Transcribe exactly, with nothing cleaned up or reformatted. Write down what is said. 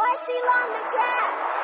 I see long the jack.